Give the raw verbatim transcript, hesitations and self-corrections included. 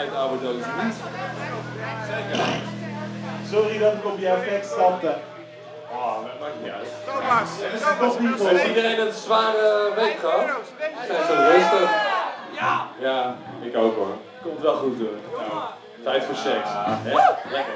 uit oude dozen niet. Zeker. Sorry dat ik op jouw plek stapte. Ah, dat maakt niet uit. Thomas, Thomas, heeft iedereen een zware week gehad? Zijn ze rustig? Ja! Ja, ik ook hoor. Komt wel goed hoor. Nou, tijd voor seks. Hè? Lekker.